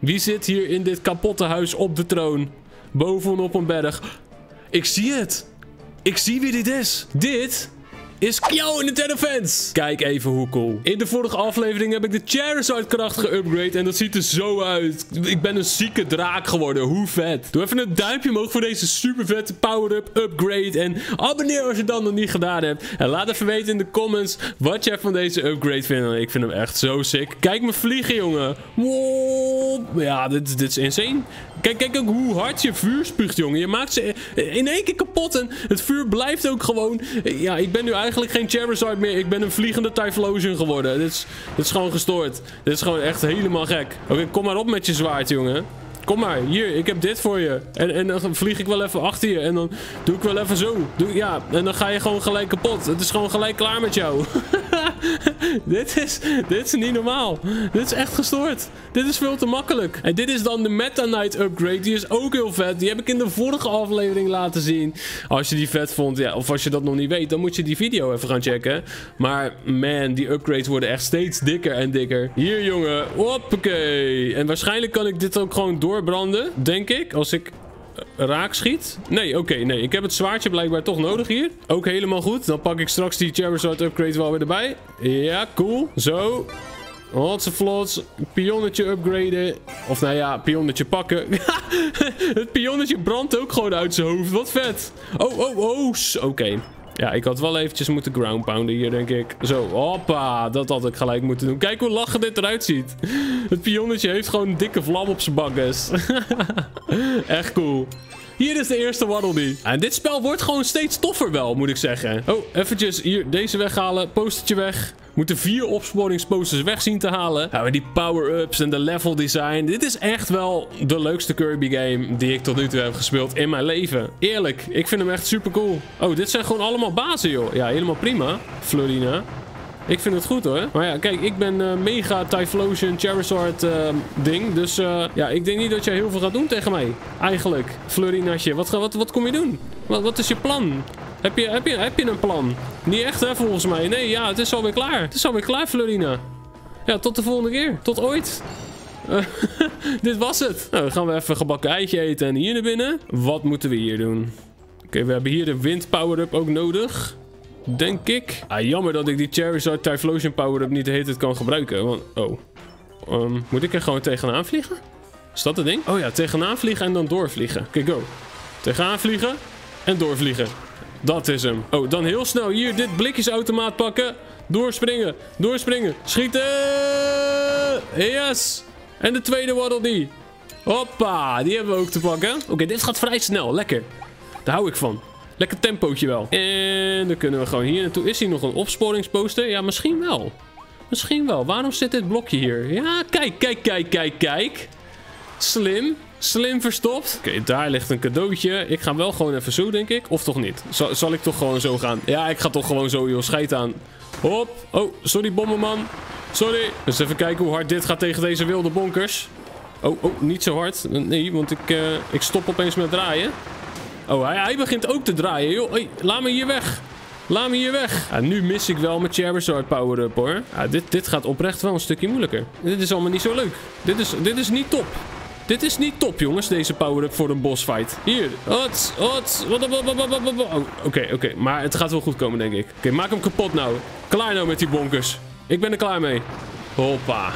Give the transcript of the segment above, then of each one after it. Wie zit hier in dit kapotte huis op de troon? Bovenop een berg. Ik zie het. Ik zie wie dit is. Dit is jouw Nintendo fans. Kijk even hoe cool. In de vorige aflevering heb ik de Charizard kracht geüpgrade. En dat ziet er zo uit. Ik ben een zieke draak geworden. Hoe vet. Doe even een duimpje omhoog voor deze super vette power-up upgrade. En abonneer als je dat nog niet gedaan hebt. En laat even weten in de comments wat jij van deze upgrade vindt. Ik vind hem echt zo sick. Kijk me vliegen, jongen. Wow. Ja, dit is insane. Kijk ook hoe hard je vuur spuugt, jongen. Je maakt ze in één keer kapot en het vuur blijft ook gewoon... Ja, ik ben nu eigenlijk geen Charizard meer. Ik ben een vliegende Typhlosion geworden. Dit is gewoon gestoord. Dit is gewoon echt helemaal gek. Oké, kom maar op met je zwaard, jongen. Kom maar, hier, ik heb dit voor je. En dan vlieg ik wel even achter je. En dan doe ik wel even zo. Ja, en dan ga je gewoon gelijk kapot. Het is gewoon gelijk klaar met jou. Dit is niet normaal. Dit is echt gestoord. Dit is veel te makkelijk. En dit is dan de Meta Knight upgrade. Die is ook heel vet. Die heb ik in de vorige aflevering laten zien. Als je die vet vond, ja, of als je dat nog niet weet, dan moet je die video even gaan checken. Maar man, die upgrades worden echt steeds dikker en dikker. Hier, jongen. Hoppakee. En waarschijnlijk kan ik dit ook gewoon doorbranden, denk ik. Als ik... raak schiet. Nee, oké, nee. Ik heb het zwaardje blijkbaar toch nodig hier. Ook helemaal goed. Dan pak ik straks die Charizard upgrade wel weer erbij. Ja, cool. Zo. Hotse vlots. Pionnetje upgraden. Of nou ja, pionnetje pakken. Het pionnetje brandt ook gewoon uit zijn hoofd. Wat vet. Oh. Oké. Ja, ik had wel eventjes moeten ground pounden hier, denk ik. Zo, hoppa. Dat had ik gelijk moeten doen. Kijk hoe lachen dit eruit ziet. Het pionnetje heeft gewoon een dikke vlam op zijn bakkes. Echt cool. Hier is de eerste Waddle Dee. En dit spel wordt gewoon steeds toffer wel, moet ik zeggen. Oh, eventjes hier deze weghalen. Postertje weg. We moeten 4 opsporingsposters weg zien te halen. Nou, en die power-ups en de level design. Dit is echt wel de leukste Kirby game die ik tot nu toe heb gespeeld in mijn leven. Eerlijk, ik vind hem echt super cool. Oh, dit zijn gewoon allemaal bazen, joh. Ja, helemaal prima. Fleurina. Ik vind het goed, hoor. Maar ja, kijk, ik ben mega Typhlosion Charizard ding. Dus ja, ik denk niet dat jij heel veel gaat doen tegen mij. Eigenlijk. Fleurinasje, wat kom je doen? Wat is je plan? Heb je een plan? Niet echt, hè, volgens mij. Nee, ja, het is alweer klaar. Het is alweer klaar, Fleurina. Ja, tot de volgende keer. Tot ooit. Dit was het. Nou, dan gaan we even gebakken eitje eten en hier naar binnen. Wat moeten we hier doen? Oké, we hebben hier de wind power-up ook nodig. Denk ik. Ah, jammer dat ik die Charizard Typhlosion power-up niet de hele tijd kan gebruiken. Want, oh. Moet ik er gewoon tegenaan vliegen? Is dat het ding? Oh ja, tegenaan vliegen en dan doorvliegen. Oké, go. Tegenaan vliegen en doorvliegen. Dat is hem. Oh, dan heel snel hier dit blikjesautomaat pakken. Doorspringen. Doorspringen. Schieten. Yes. En de tweede Waddle Dee. Hoppa. Die hebben we ook te pakken. Oké, dit gaat vrij snel. Lekker. Daar hou ik van. Lekker tempootje wel. En dan kunnen we gewoon hier naartoe. Is hier nog een opsporingsposter? Ja, misschien wel. Misschien wel. Waarom zit dit blokje hier? Ja, kijk. Slim. Slim verstopt. Oké, daar ligt een cadeautje. Ik ga wel gewoon even zo, denk ik. Of toch niet? Zal ik toch gewoon zo gaan? Ja, ik ga toch gewoon zo, joh. Scheid aan. Hop. Oh, sorry, bommenman. Sorry. Dus even kijken hoe hard dit gaat tegen deze wilde bonkers. Oh, niet zo hard. Nee, want ik stop opeens met draaien. Oh, hij begint ook te draaien, joh. Hey, laat me hier weg. Laat me hier weg. Ja, nu mis ik wel mijn Charizard power-up, hoor. Ja, dit gaat oprecht wel een stukje moeilijker. Dit is allemaal niet zo leuk. Dit is niet top. Dit is niet top, jongens, deze power-up voor een bossfight. Hier. Oké. Maar het gaat wel goed komen, denk ik. Oké, maak hem kapot nou. Klaar nou met die bonkers. Ik ben er klaar mee. Hoppa.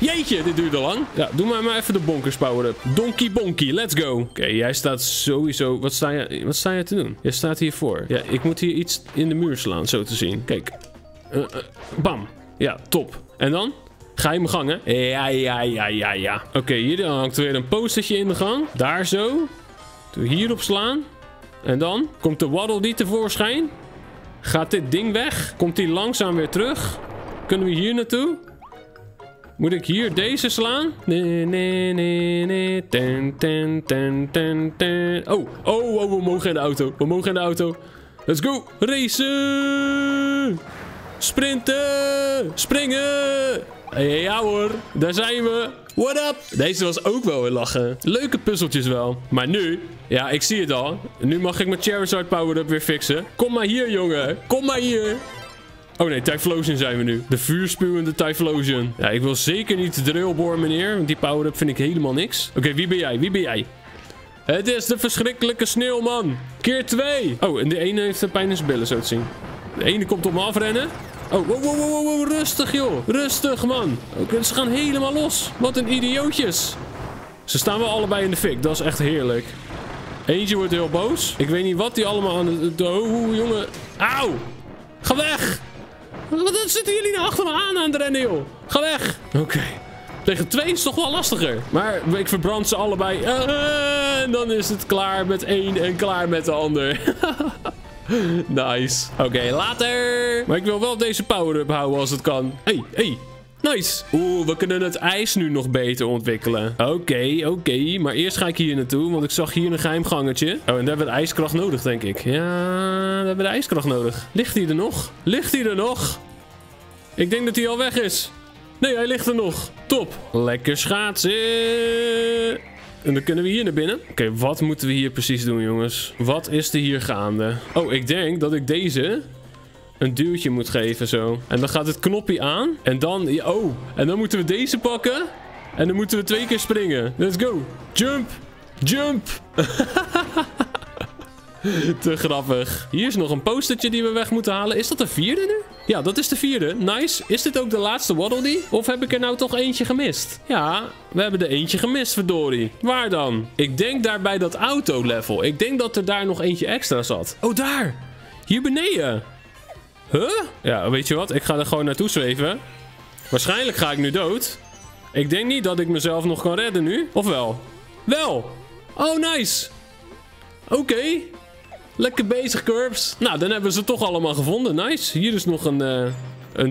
Jeetje, dit duurde lang. Ja, doe maar even de bonkers power-up. Donkey bonkie, let's go. Oké, jij staat sowieso... Wat sta je te doen? Jij staat hiervoor. Ja, ik moet hier iets in de muur slaan, zo te zien. Kijk. Bam. Ja, top. En dan? Geheime gang, hè? Ja. Oké, hier hangt weer een postertje in de gang. Daar zo. Hierop slaan. En dan komt de Waddle Dee tevoorschijn. Gaat dit ding weg? Komt die langzaam weer terug? Kunnen we hier naartoe? Moet ik hier deze slaan? Nee. Oh, we mogen in de auto. We mogen in de auto. Let's go. Racen. Sprinten. Springen. Ja hoor, daar zijn we. What up? Deze was ook wel weer lachen. Leuke puzzeltjes wel. Maar nu, ja, ik zie het al. Nu mag ik mijn Charizard power-up weer fixen. Kom maar hier, jongen. Kom maar hier. Oh nee, Typhlosion zijn we nu. De vuurspuwende Typhlosion. Ja, ik wil zeker niet de railboor, meneer. Want die power-up vind ik helemaal niks. Oké, wie ben jij? Wie ben jij? Het is de verschrikkelijke sneeuwman. Keer 2. Oh, en de ene heeft een pijn in zijn billen, zo te zien. De ene komt op me afrennen. Oh, wow, wow, wow, wow, rustig, joh. Rustig, man. Oké, ze gaan helemaal los. Wat een idiootjes. Ze staan wel allebei in de fik. Dat is echt heerlijk. Eentje wordt heel boos. Ik weet niet wat die allemaal aan het... Oh, jongen. Auw. Ga weg. Wat zitten jullie nou achter me aan het rennen, joh? Ga weg. Oké. Tegen 2 is toch wel lastiger. Maar ik verbrand ze allebei. En dan is het klaar met 1 en klaar met de ander. Nice. Oké, later. Maar ik wil wel deze power-up houden als het kan. Hey. Nice. Oeh, we kunnen het ijs nu nog beter ontwikkelen. Oké. Maar eerst ga ik hier naartoe, want ik zag hier een geheim gangetje. Oh, en daar hebben we de ijskracht nodig, denk ik. Ja, daar hebben we de ijskracht nodig. Ligt hij er nog? Ligt hij er nog? Ik denk dat hij al weg is. Nee, hij ligt er nog. Top. Lekker schaatsen. En dan kunnen we hier naar binnen. Oké, wat moeten we hier precies doen, jongens? Wat is er hier gaande? Oh, ik denk dat ik deze... een duwtje moet geven, zo. En dan gaat het knopje aan. En dan... Oh. En dan moeten we deze pakken. En dan moeten we 2 keer springen. Let's go. Jump. Jump. Te grappig. Hier is nog een postertje die we weg moeten halen. Is dat de 4e nu? Ja, dat is de 4e. Nice. Is dit ook de laatste Waddle Dee? Of heb ik er nou toch eentje gemist? Ja, we hebben er eentje gemist, verdorie. Waar dan? Ik denk daarbij dat auto-level. Ik denk dat er daar nog eentje extra zat. Oh, daar. Hier beneden. Huh? Ja, weet je wat? Ik ga er gewoon naartoe zweven. Waarschijnlijk ga ik nu dood. Ik denk niet dat ik mezelf nog kan redden nu. Of wel? Wel! Oh, nice! Oké. Lekker bezig, Curbs. Nou, dan hebben we ze toch allemaal gevonden. Nice. Hier is nog een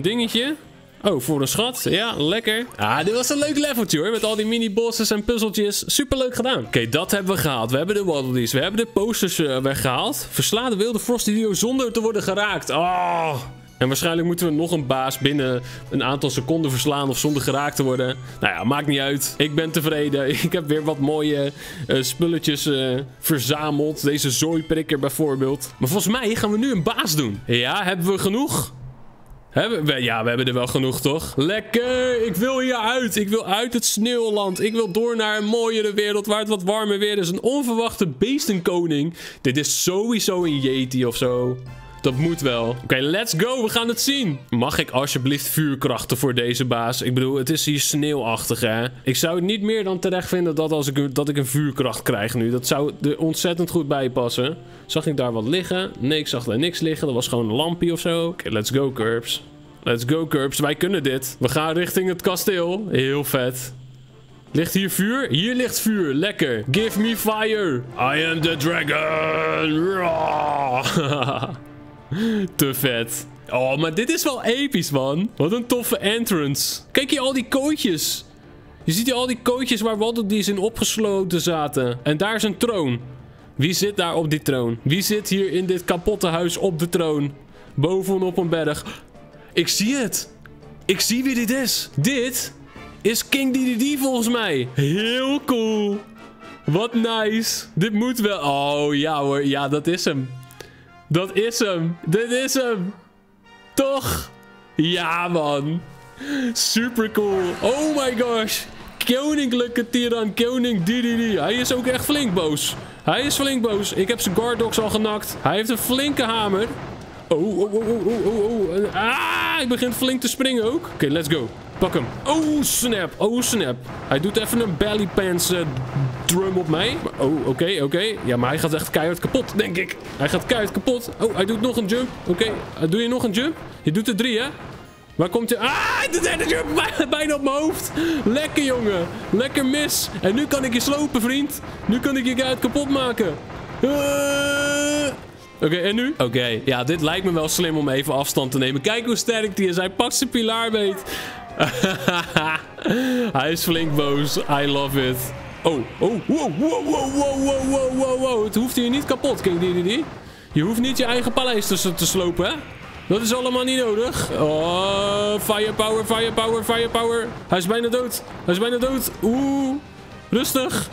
dingetje. Oh, voor een schat. Ja, lekker. Ah, dit was een leuk leveltje hoor. Met al die mini-bosses en puzzeltjes. Superleuk gedaan. Oké, dat hebben we gehaald. We hebben de Waddle Dees. We hebben de posters weggehaald. Versla de wilde Frostidioe zonder te worden geraakt. Oh. En waarschijnlijk moeten we nog een baas binnen een aantal seconden verslaan of zonder geraakt te worden. Nou ja, maakt niet uit. Ik ben tevreden. Ik heb weer wat mooie spulletjes verzameld. Deze zooiprikker bijvoorbeeld. Maar volgens mij gaan we nu een baas doen. Ja, hebben we genoeg? Ja, we hebben er wel genoeg, toch? Lekker! Ik wil hier uit! Ik wil uit het sneeuwland! Ik wil door naar een mooiere wereld waar het wat warmer weer is. Een onverwachte beestenkoning. Dit is sowieso een yeti of zo. Dat moet wel. Oké, let's go. We gaan het zien. Mag ik alsjeblieft vuurkrachten voor deze baas? Ik bedoel, het is hier sneeuwachtig, hè? Ik zou het niet meer dan terecht vinden dat als ik een vuurkracht krijg nu. Dat zou er ontzettend goed bij passen. Zag ik daar wat liggen? Nee, ik zag daar niks liggen. Dat was gewoon een lampje of zo. Oké, let's go, Curbs. Let's go, Curbs. Wij kunnen dit. We gaan richting het kasteel. Heel vet. Ligt hier vuur? Hier ligt vuur. Lekker. Give me fire. I am the dragon. Te vet. Oh, maar dit is wel episch, man. Wat een toffe entrance. Kijk hier al die kooitjes. Je ziet hier al die kooitjes waar Waddle Dees in opgesloten zaten. En daar is een troon. Wie zit daar op die troon? Wie zit hier in dit kapotte huis op de troon? Bovenop een berg. Ik zie het. Ik zie wie dit is. Dit is King Dedede volgens mij. Heel cool. Wat nice. Dit moet wel... Oh, ja hoor. Ja, dat is hem. Dat is hem. Dit is hem. Toch? Ja, man. Super cool. Oh my gosh. Koninklijke tiran. Koning Dedede. Hij is ook echt flink boos. Hij is flink boos. Ik heb zijn guarddogs al genakt. Hij heeft een flinke hamer. Oh. Ah, ik begin flink te springen ook. Oké, let's go. Pak hem. Oh, snap. Oh, snap. Hij doet even een belly pants drum op mij. Oh, oké. Ja, maar hij gaat echt keihard kapot, denk ik. Hij gaat keihard kapot. Oh, hij doet nog een jump. Oké, doe je nog een jump? Je doet er 3, hè? Waar komt je? Ah, de derde jump. Bijna op mijn hoofd. Lekker, jongen. Lekker mis. En nu kan ik je slopen, vriend. Nu kan ik je keihard kapot maken. Oké, en nu? Oké, ja, dit lijkt me wel slim om even afstand te nemen. Kijk hoe sterk die is. Hij pakt zijn pilaar beet. Hij is flink boos. I love it. Oh, wow. Het hoeft hier niet kapot, King Dedede. Je hoeft niet je eigen paleis tussen te slopen, hè? Dat is allemaal niet nodig. Oh, firepower. Hij is bijna dood. Oeh, rustig.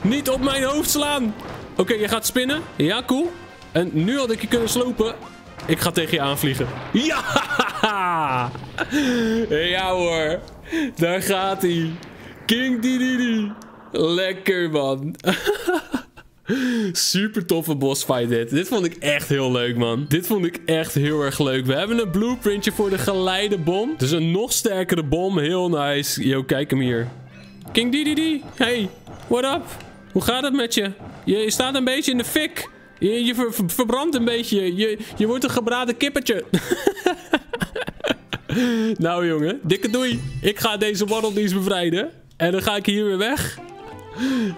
Niet op mijn hoofd slaan. Oké, je gaat spinnen. Ja, cool. En nu had ik je kunnen slopen. Ik ga tegen je aanvliegen. Ja! Ja hoor. Daar gaat hij. King Dedede. Lekker man. Super toffe bossfight dit. Dit vond ik echt heel leuk, man. Dit vond ik echt heel erg leuk. We hebben een blueprintje voor de geleide bom. Dus een nog sterkere bom. Heel nice. Yo, kijk hem hier. King Dedede. Hey, what up? Hoe gaat het met je? Je staat een beetje in de fik. Je verbrandt een beetje. Je wordt een gebraden kippertje. Nou, jongen. Dikke doei. Ik ga deze Waddle Dees bevrijden. En dan ga ik hier weer weg.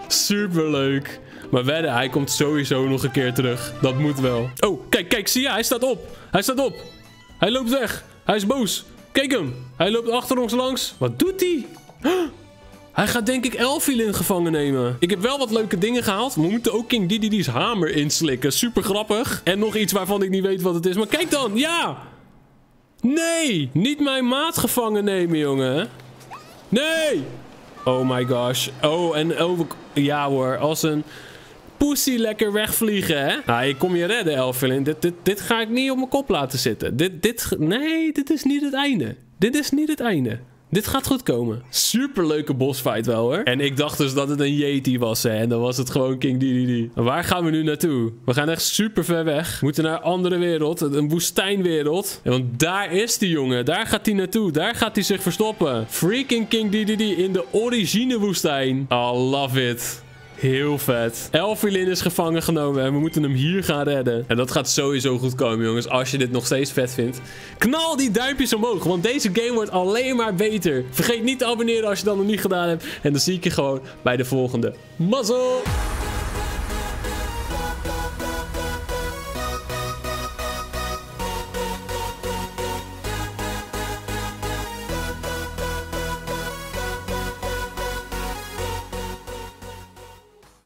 Super leuk. Maar wedden, hij komt sowieso nog een keer terug. Dat moet wel. Oh, kijk, kijk, zie je? Hij staat op. Hij staat op. Hij loopt weg. Hij is boos. Kijk hem. Hij loopt achter ons langs. Wat doet hij? Hij gaat denk ik Elfilin gevangen nemen. Ik heb wel wat leuke dingen gehaald. We moeten ook King Dedede's hamer inslikken. Super grappig. En nog iets waarvan ik niet weet wat het is. Maar kijk dan. Ja. Nee. Niet mijn maat gevangen nemen, jongen. Nee. Oh my gosh. Oh, en over... Ja hoor, als een... Pussy lekker wegvliegen, hè? Ah, ik kom je redden, Elfilin. Dit ga ik niet op mijn kop laten zitten. Nee, dit is niet het einde. Dit is niet het einde. Dit gaat goed komen. Superleuke bossfight wel, hoor. En ik dacht dus dat het een Yeti was, hè. En dan was het gewoon King Dedede. Waar gaan we nu naartoe? We gaan echt super ver weg. We moeten naar een andere wereld. Een woestijnwereld. Want daar is die jongen. Daar gaat hij naartoe. Daar gaat hij zich verstoppen. Freaking King Dedede in de origine woestijn. Oh, love it. Heel vet. Elfilin is gevangen genomen en we moeten hem hier gaan redden. En dat gaat sowieso goed komen, jongens. Als je dit nog steeds vet vindt, knal die duimpjes omhoog, want deze game wordt alleen maar beter. Vergeet niet te abonneren als je dat nog niet gedaan hebt. En dan zie ik je gewoon bij de volgende. Mazzel!